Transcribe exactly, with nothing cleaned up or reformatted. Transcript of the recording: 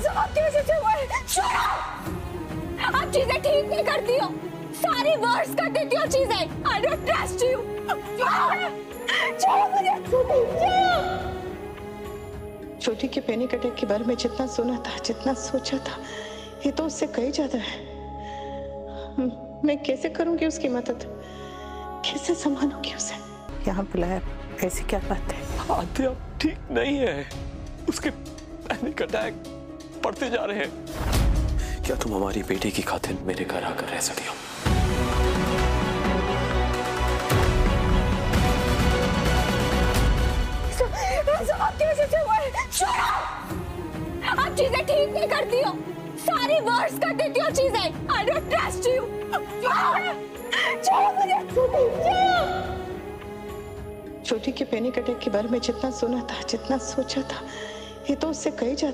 ये सब आपकी वजह से हुआ है। Shut up! आप चीजें ठीक नहीं करती हो, सारी वर्स कर देती हो चीजें। I don't trust you. छोटी के पैनिक अटैक के बारे में जितना सुना था, जितना सोचा था, ये तो उससे कहीं ज्यादा है। मैं कैसे करूंगी उसकी मदद, कैसे संभालूंगी उसे? यहाँ बुलाया, ऐसी क्या बात है? आद्या ठीक नहीं है, उसके पैनिक अटैक बढ़ते जा रहे हैं। क्या तुम हमारी बेटी की खातिर मेरे घर आकर रह सकती हो? सब आपकी वजह से हुआ है। Shut up! आप चीजें ठीक नहीं करती हो, सारी वर्स कर देती हो चीजें। I don't trust you. छोटी के पैनिक अटैक के बारे में जितना सुना था, जितना सोचा था, ये तो उससे कहीं ज्यादा